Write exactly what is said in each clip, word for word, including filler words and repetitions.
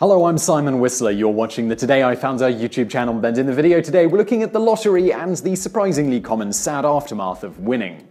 Hello, I'm Simon Whistler. You're watching the Today I Found Out YouTube channel, and in the video today we're looking at the lottery and the surprisingly common sad aftermath of winning.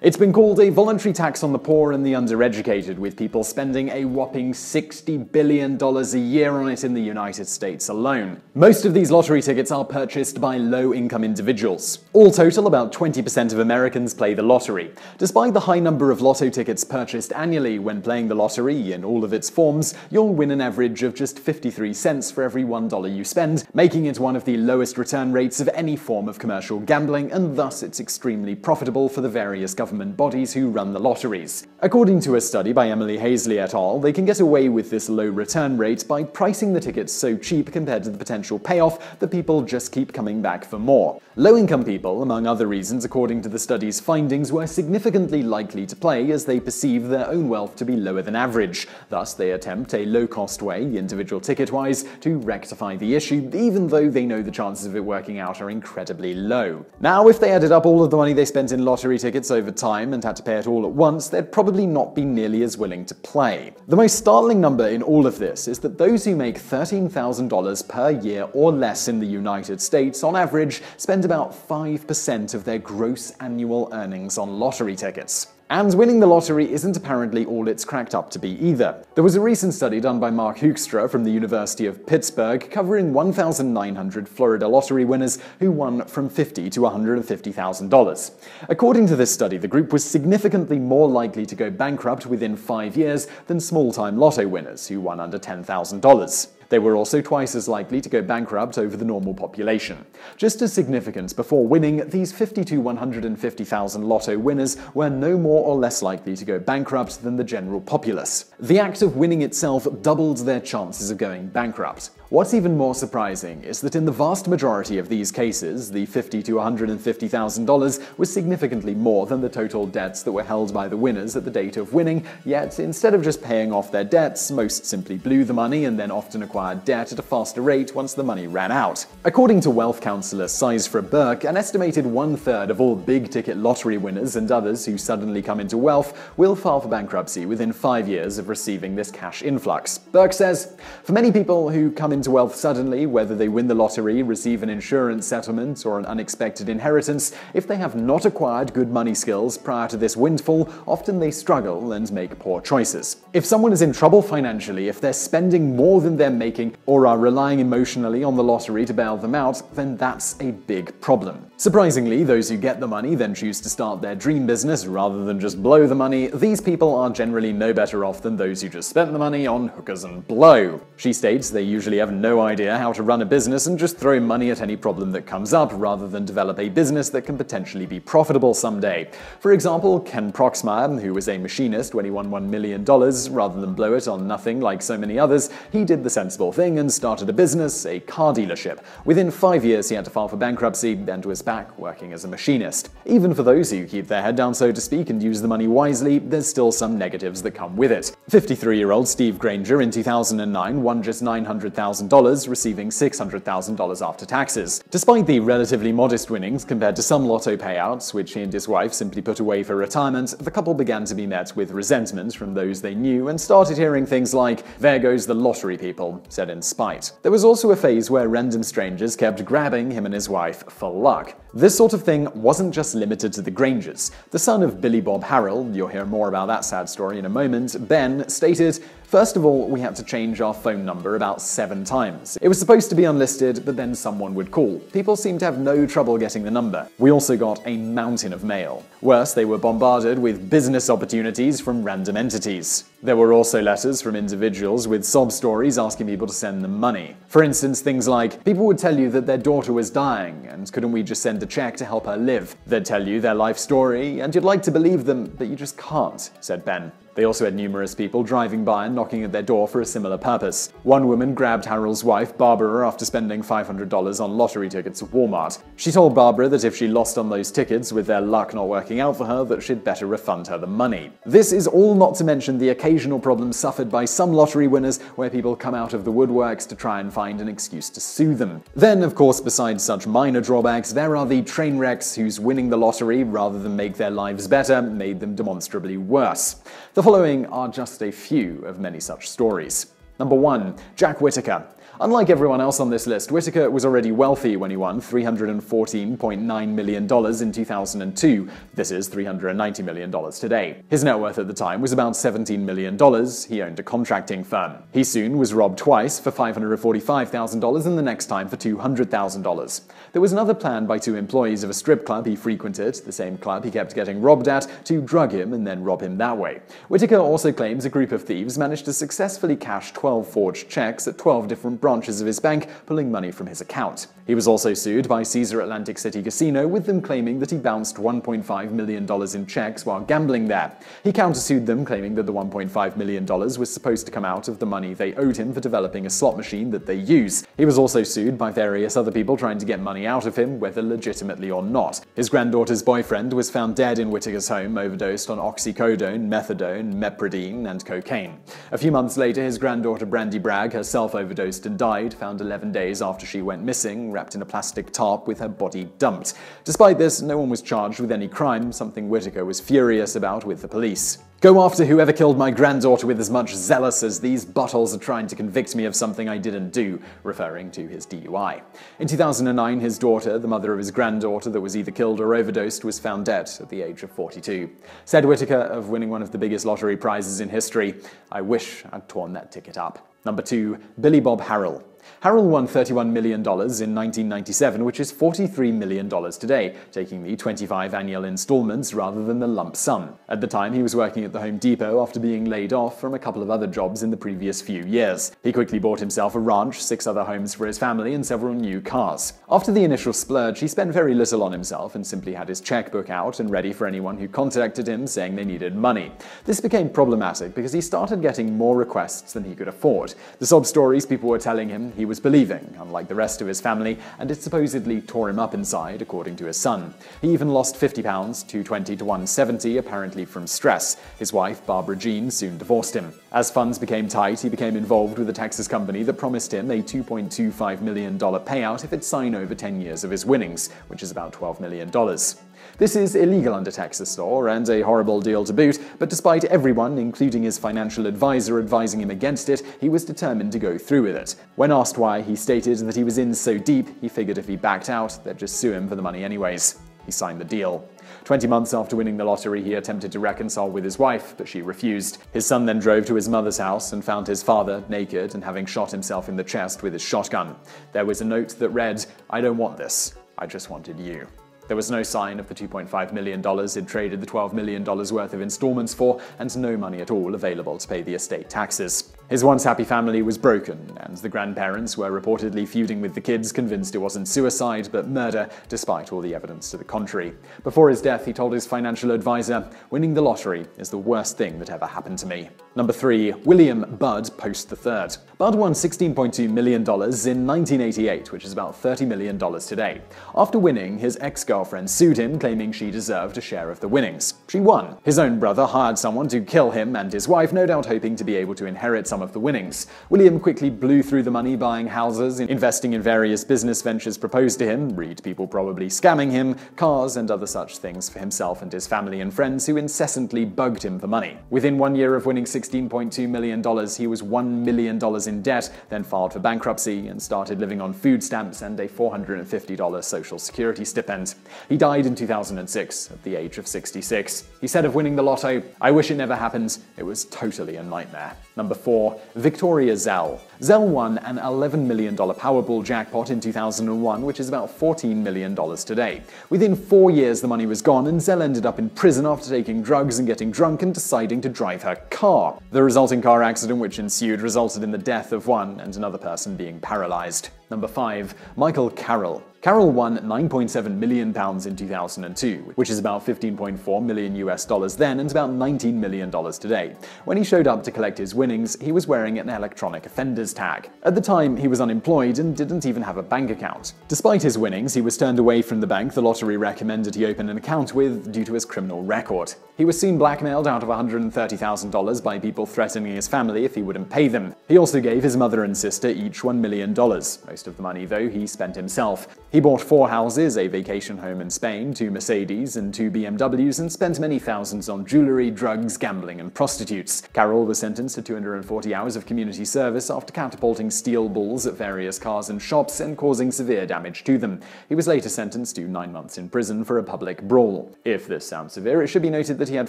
It's been called a voluntary tax on the poor and the undereducated, with people spending a whopping sixty billion dollars a year on it in the United States alone. Most of these lottery tickets are purchased by low-income individuals. All total, about twenty percent of Americans play the lottery. Despite the high number of lotto tickets purchased annually when playing the lottery in all of its forms, you'll win an average of just fifty-three cents for every one dollar you spend, making it one of the lowest return rates of any form of commercial gambling, and thus it's extremely profitable for the various government bodies who run the lotteries. According to a study by Emily Haisley et al., they can get away with this low return rate by pricing the tickets so cheap compared to the potential payoff that people just keep coming back for more. Low-income people, among other reasons, according to the study's findings, were significantly likely to play as they perceive their own wealth to be lower than average. Thus, they attempt a low-cost way, individual ticket-wise, to rectify the issue, even though they know the chances of it working out are incredibly low. Now, if they added up all of the money they spent in lottery tickets over time and had to pay it all at once, they'd probably not be nearly as willing to play. The most startling number in all of this is that those who make thirteen thousand dollars per year or less in the United States, on average, spend about five percent of their gross annual earnings on lottery tickets. And winning the lottery isn't apparently all it's cracked up to be either. There was a recent study done by Mark Hoekstra from the University of Pittsburgh covering one thousand nine hundred Florida lottery winners who won from fifty thousand dollars to one hundred fifty thousand dollars. According to this study, the group was significantly more likely to go bankrupt within five years than small-time lotto winners who won under ten thousand dollars. They were also twice as likely to go bankrupt over the normal population. Just as significant, before winning, these fifty to one hundred fifty thousand lotto winners were no more or less likely to go bankrupt than the general populace. The act of winning itself doubled their chances of going bankrupt. What's even more surprising is that in the vast majority of these cases, the fifty thousand to one hundred fifty thousand dollars was significantly more than the total debts that were held by the winners at the date of winning, yet instead of just paying off their debts, most simply blew the money and then often acquired debt at a faster rate once the money ran out. According to wealth counsellor Seisfre Burke, an estimated one-third of all big-ticket lottery winners and others who suddenly come into wealth will file for bankruptcy within five years of receiving this cash influx. Burke says, "For many people who come into wealth suddenly, whether they win the lottery, receive an insurance settlement, or an unexpected inheritance, if they have not acquired good money skills prior to this windfall, often they struggle and make poor choices. If someone is in trouble financially, if they're spending more than they're making, or are relying emotionally on the lottery to bail them out, then that's a big problem." Surprisingly, those who get the money then choose to start their dream business rather than just blow the money. These people are generally no better off than those who just spent the money on hookers and blow. She states they usually have no idea how to run a business and just throw money at any problem that comes up, rather than develop a business that can potentially be profitable someday. For example, Ken Proxmire, who was a machinist when he won one million dollars, rather than blow it on nothing like so many others, he did the sensible thing and started a business, a car dealership. Within five years he had to file for bankruptcy and was back working as a machinist. Even for those who keep their head down, so to speak, and use the money wisely, there's still some negatives that come with it. fifty-three-year-old Steve Granger in two thousand nine won just nine hundred thousand dollars, receiving six hundred thousand dollars after taxes. Despite the relatively modest winnings compared to some lotto payouts, which he and his wife simply put away for retirement, the couple began to be met with resentment from those they knew and started hearing things like, "There goes the lottery people," said in spite. There was also a phase where random strangers kept grabbing him and his wife for luck. This sort of thing wasn't just limited to the Grangers. The son of Billy Bob Harrell, you'll hear more about that sad story in a moment, Ben, stated, "First of all, we had to change our phone number about seven times. It was supposed to be unlisted, but then someone would call. People seemed to have no trouble getting the number. We also got a mountain of mail. Worse, they were bombarded with business opportunities from random entities. There were also letters from individuals with sob stories asking people to send them money. For instance, things like, people would tell you that their daughter was dying, and couldn't we just send a check to help her live? They'd tell you their life story, and you'd like to believe them, but you just can't," said Ben. They also had numerous people driving by and knocking at their door for a similar purpose. One woman grabbed Harrell's wife, Barbara, after spending five hundred dollars on lottery tickets at Walmart. She told Barbara that if she lost on those tickets, with their luck not working out for her, that she'd better refund her the money. This is all not to mention the occasional occasional problem suffered by some lottery winners where people come out of the woodworks to try and find an excuse to sue them. Then, of course, besides such minor drawbacks, there are the train wrecks whose winning the lottery, rather than make their lives better, made them demonstrably worse. The following are just a few of many such stories. Number one. Jack Whittaker. Unlike everyone else on this list, Whittaker was already wealthy when he won three hundred fourteen point nine million dollars in two thousand two. This is three hundred ninety million dollars today. His net worth at the time was about seventeen million dollars. He owned a contracting firm. He soon was robbed twice for five hundred forty-five thousand dollars and the next time for two hundred thousand dollars. There was another plan by two employees of a strip club he frequented, the same club he kept getting robbed at, to drug him and then rob him that way. Whittaker also claims a group of thieves managed to successfully cash twelve forged checks at twelve different branches of his bank, pulling money from his account. He was also sued by Caesar Atlantic City Casino, with them claiming that he bounced one point five million dollars in checks while gambling there. He countersued them, claiming that the one point five million dollars was supposed to come out of the money they owed him for developing a slot machine that they use. He was also sued by various other people trying to get money out of him, whether legitimately or not. His granddaughter's boyfriend was found dead in Whittaker's home, overdosed on oxycodone, methadone, mepridine, and cocaine. A few months later, his granddaughter Brandy Bragg herself overdosed and died, found eleven days after she went missing, wrapped in a plastic tarp with her body dumped. Despite this, no one was charged with any crime, something Whittaker was furious about with the police. Go after whoever killed my granddaughter with as much zealous as these buttholes are trying to convict me of something I didn't do, referring to his D U I. In two thousand nine, his daughter, the mother of his granddaughter that was either killed or overdosed, was found dead at the age of forty-two. Said Whittaker of winning one of the biggest lottery prizes in history, "I wish I'd torn that ticket up." Number two. Billy Bob Harrell. Harrell won thirty-one million dollars in nineteen ninety-seven, which is forty-three million dollars today, taking the twenty-five annual installments rather than the lump sum. At the time, he was working at the Home Depot after being laid off from a couple of other jobs in the previous few years. He quickly bought himself a ranch, six other homes for his family, and several new cars. After the initial splurge, he spent very little on himself and simply had his checkbook out and ready for anyone who contacted him saying they needed money. This became problematic because he started getting more requests than he could afford. The sob stories people were telling him he was believing, unlike the rest of his family, and it supposedly tore him up inside, according to his son. He even lost fifty pounds, two twenty to one seventy, apparently from stress. His wife, Barbara Jean, soon divorced him. As funds became tight, he became involved with a Texas company that promised him a two point two five million dollars payout if it signed over ten years of his winnings, which is about twelve million dollars. This is illegal under Texas law, and a horrible deal to boot, but despite everyone, including his financial advisor, advising him against it, he was determined to go through with it. When asked why, he stated that he was in so deep, he figured if he backed out, they'd just sue him for the money anyways. He signed the deal. twenty months after winning the lottery, he attempted to reconcile with his wife, but she refused. His son then drove to his mother's house and found his father naked and having shot himself in the chest with his shotgun. There was a note that read, "I don't want this. I just wanted you." There was no sign of the two point five million dollars he'd traded the twelve million dollars worth of installments for, and no money at all available to pay the estate taxes. His once happy family was broken, and the grandparents were reportedly feuding with the kids, convinced it wasn't suicide but murder, despite all the evidence to the contrary. Before his death, he told his financial advisor, "Winning the lottery is the worst thing that ever happened to me." Number three. William Bud Post the third. Bud won sixteen point two million dollars in nineteen eighty-eight, which is about thirty million dollars today. After winning, his ex-girlfriend girlfriend sued him, claiming she deserved a share of the winnings. She won. His own brother hired someone to kill him and his wife, no doubt hoping to be able to inherit some of the winnings. William quickly blew through the money buying houses, investing in various business ventures proposed to him, read people probably scamming him, cars and other such things for himself and his family and friends who incessantly bugged him for money. Within one year of winning sixteen point two million dollars, he was one million dollars in debt, then filed for bankruptcy and started living on food stamps and a four hundred fifty dollar social security stipend. He died in two thousand six, at the age of sixty-six. He said of winning the lotto, "I wish it never happened. It was totally a nightmare." Number four. Victoria Zell. Zell won an eleven million dollar Powerball jackpot in two thousand one, which is about fourteen million dollars today. Within four years, the money was gone, and Zell ended up in prison after taking drugs and getting drunk and deciding to drive her car. The resulting car accident which ensued resulted in the death of one and another person being paralyzed. Number five, Michael Carroll. Carroll won nine point seven million pounds in two thousand two, which is about fifteen point four million US dollars then and about nineteen million dollars today. When he showed up to collect his winnings, he was wearing an electronic offenders tag. At the time, he was unemployed and didn't even have a bank account. Despite his winnings, he was turned away from the bank the lottery recommended he open an account with due to his criminal record. He was soon blackmailed out of one hundred thirty thousand dollars by people threatening his family if he wouldn't pay them. He also gave his mother and sister each one million dollars. Most of the money, though, he spent himself. He bought four houses, a vacation home in Spain, two Mercedes and two B M Ws, and spent many thousands on jewelry, drugs, gambling, and prostitutes. Carroll was sentenced to two hundred forty hours of community service after catapulting steel balls at various cars and shops and causing severe damage to them. He was later sentenced to nine months in prison for a public brawl. If this sounds severe, it should be noted that he had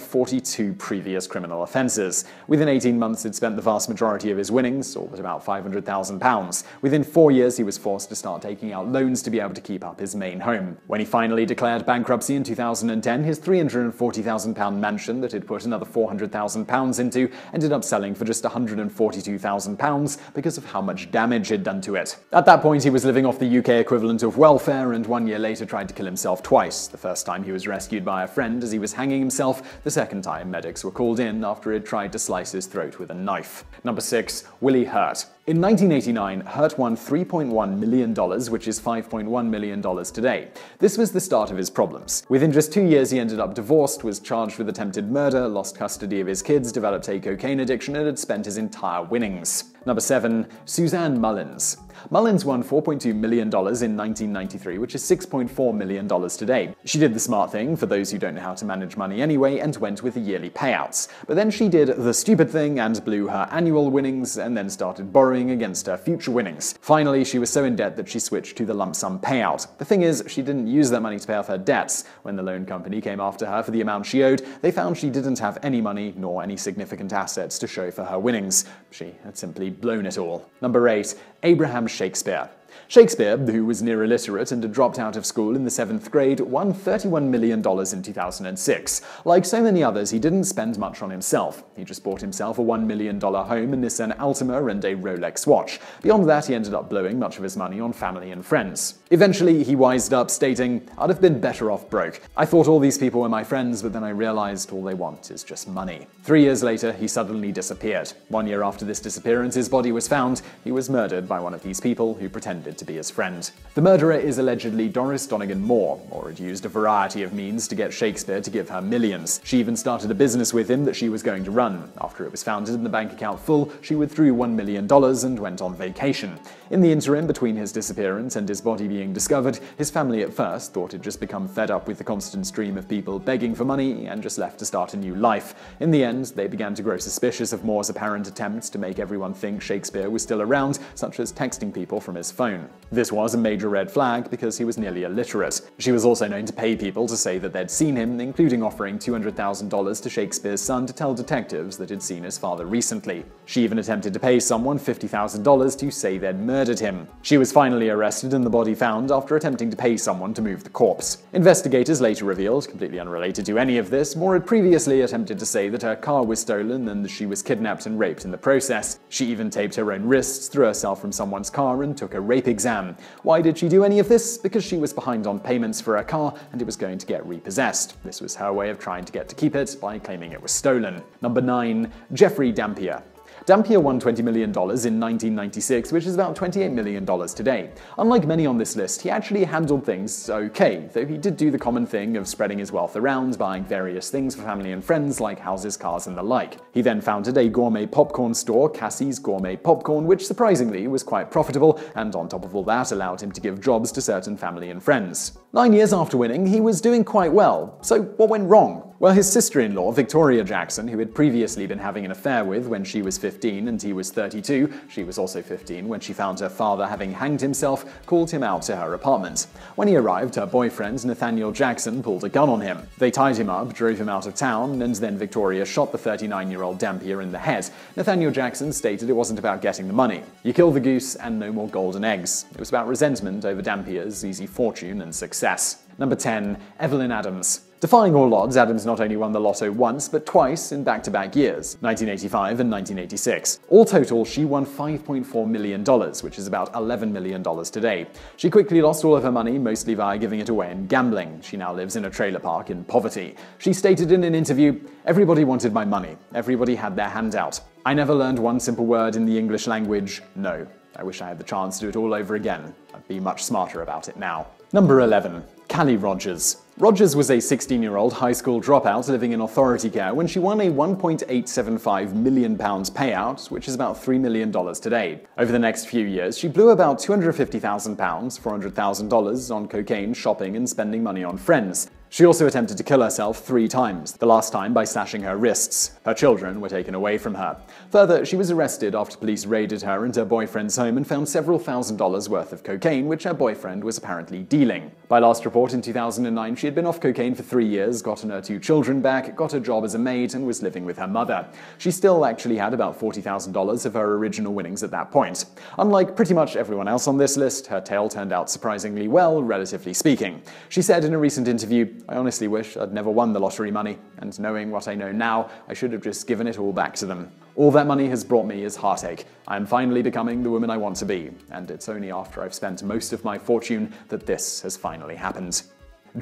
forty-two previous criminal offences. Within eighteen months, he'd spent the vast majority of his winnings, or at about five hundred thousand pounds. Within four years, he was forced to start taking out loans to be able to keep up his main home. When he finally declared bankruptcy in two thousand ten, his three hundred forty thousand pound mansion that he'd put another four hundred thousand pounds into ended up selling for just one hundred forty-two thousand pounds because of how much damage he'd done to it. At that point, he was living off the U K equivalent of welfare, and one year later tried to kill himself twice. The first time he was rescued by a friend as he was hanging himself, the second time medics were called in after he'd tried to slice his throat with a knife. Number six, Willie Hurt. In nineteen eighty-nine, Hurt won three point one million dollars, which is five point one million dollars today. This was the start of his problems. Within just two years, he ended up divorced, was charged with attempted murder, lost custody of his kids, developed a cocaine addiction, and had spent his entire winnings. Number seven, Suzanne Mullins. Mullins won four point two million dollars in nineteen ninety-three, which is six point four million dollars today. She did the smart thing, for those who don't know how to manage money anyway, and went with the yearly payouts. But then she did the stupid thing and blew her annual winnings, and then started borrowing against her future winnings. Finally, she was so in debt that she switched to the lump sum payout. The thing is, she didn't use that money to pay off her debts. When the loan company came after her for the amount she owed, they found she didn't have any money nor any significant assets to show for her winnings. She had simply blown it all. Number eight, Abraham Shakespeare. Shakespeare, who was near illiterate and had dropped out of school in the seventh grade, won thirty-one million dollars in two thousand six. Like so many others, he didn't spend much on himself. He just bought himself a one million dollar home, a Nissan Altima, and a Rolex watch. Beyond that, he ended up blowing much of his money on family and friends. Eventually, he wised up, stating, "I'd have been better off broke. I thought all these people were my friends, but then I realized all they want is just money." Three years later, he suddenly disappeared. One year after this disappearance, his body was found. He was murdered by one of these people who pretended to be his friend. The murderer is allegedly Doris Donegan Moore, or had used a variety of means to get Shakespeare to give her millions. She even started a business with him that she was going to run. After it was founded and the bank account full, she withdrew one million dollars and went on vacation. In the interim between his disappearance and his body being discovered, his family at first thought he'd just become fed up with the constant stream of people begging for money and just left to start a new life. In the end, they began to grow suspicious of Moore's apparent attempts to make everyone think Shakespeare was still around, such as texting people from his phone. This was a major red flag because he was nearly illiterate. She was also known to pay people to say that they'd seen him, including offering two hundred thousand dollars to Shakespeare's son to tell detectives that he'd seen his father recently. She even attempted to pay someone fifty thousand dollars to say they'd murdered him. She was finally arrested and the body found after attempting to pay someone to move the corpse. Investigators later revealed, completely unrelated to any of this, Moore had previously attempted to say that her car was stolen and that she was kidnapped and raped in the process. She even taped her own wrists, threw herself from someone's car, and took a rape exam. Why did she do any of this? Because she was behind on payments for her car and it was going to get repossessed. This was her way of trying to get to keep it by claiming it was stolen. Number nine, Jeffrey Dampier. Dampier won twenty million dollars in nineteen ninety-six, which is about twenty-eight million dollars today. Unlike many on this list, he actually handled things okay, though he did do the common thing of spreading his wealth around, buying various things for family and friends like houses, cars, and the like. He then founded a gourmet popcorn store, Cassie's Gourmet Popcorn, which surprisingly was quite profitable, and on top of all that allowed him to give jobs to certain family and friends. Nine years after winning, he was doing quite well. So what went wrong? Well, his sister-in-law, Victoria Jackson, who had previously been having an affair with when she was fifteen and he was thirty-two, she was also fifteen when she found her father having hanged himself, called him out to her apartment. When he arrived, her boyfriend, Nathaniel Jackson, pulled a gun on him. They tied him up, drove him out of town, and then Victoria shot the thirty-nine-year-old Dampier in the head. Nathaniel Jackson stated it wasn't about getting the money. You kill the goose and no more golden eggs. It was about resentment over Dampier's easy fortune and success. Number ten, Evelyn Adams. Defying all odds, Adams not only won the lotto once, but twice in back-to-back years, nineteen eighty-five and nineteen eighty-six. All total, she won five point four million dollars, which is about eleven million dollars today. She quickly lost all of her money, mostly via giving it away and gambling. She now lives in a trailer park in poverty. She stated in an interview, "Everybody wanted my money. Everybody had their hand out. I never learned one simple word in the English language, no. I wish I had the chance to do it all over again. I'd be much smarter about it now." Number eleven. Callie Rogers. Rogers was a sixteen-year-old high school dropout living in authority care when she won a one point eight seven five million pounds payout, which is about three million dollars today. Over the next few years, she blew about two hundred fifty thousand pounds, four hundred thousand dollars, on cocaine, shopping, and spending money on friends. She also attempted to kill herself three times, the last time by slashing her wrists. Her children were taken away from her. Further, she was arrested after police raided her and her boyfriend's home and found several thousand dollars worth of cocaine, which her boyfriend was apparently dealing. By last report in two thousand nine, she had been off cocaine for three years, gotten her two children back, got a job as a maid, and was living with her mother. She still actually had about forty thousand dollars of her original winnings at that point. Unlike pretty much everyone else on this list, her tale turned out surprisingly well, relatively speaking. She said in a recent interview, "I honestly wish I'd never won the lottery money, and knowing what I know now, I should have just given it all back to them. All that money has brought me is heartache. I am finally becoming the woman I want to be, and it's only after I've spent most of my fortune that this has finally happened."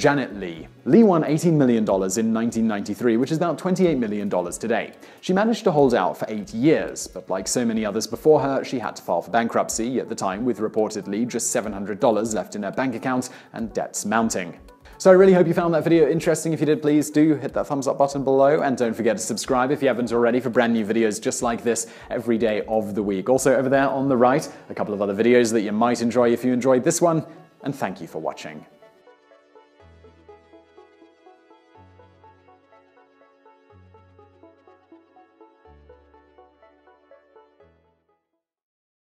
Janet Lee. Lee won eighteen million dollars in nineteen ninety-three, which is about twenty-eight million dollars today. She managed to hold out for eight years, but like so many others before her, she had to file for bankruptcy, at the time with reportedly just seven hundred dollars left in her bank account and debts mounting. So I really hope you found that video interesting. If you did, please do hit that thumbs up button below, and don't forget to subscribe if you haven't already for brand new videos just like this every day of the week. Also over there on the right, a couple of other videos that you might enjoy if you enjoyed this one, and thank you for watching.